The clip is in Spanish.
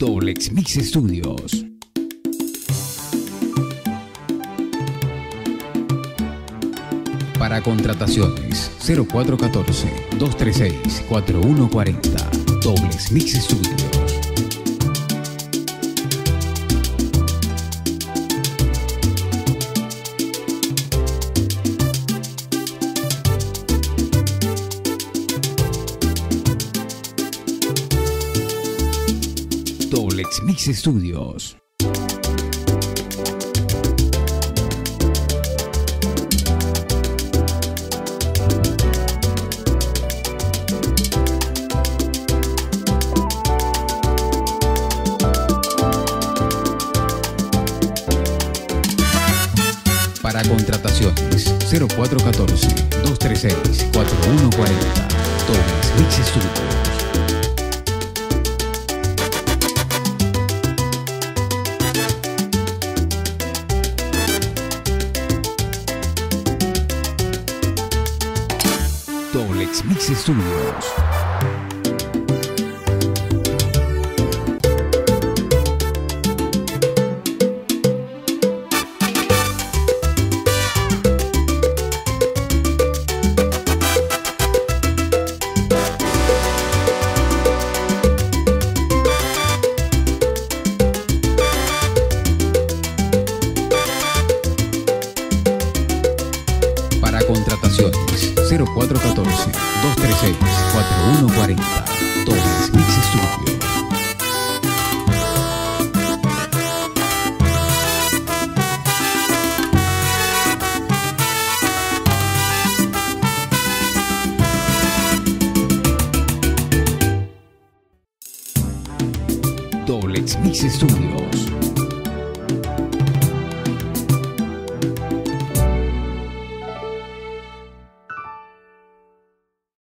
Dobles Mix Studios. Para contrataciones 0414-236-4140. Dobles Mix Studios. Dobles Mix Studios. Para contrataciones 0414-236-4140. Dobles Mix Studios. Dobles Mix Studios. Para contrataciones 0414-236-4140. Dobles Mix Studios. Dobles Mix Studios.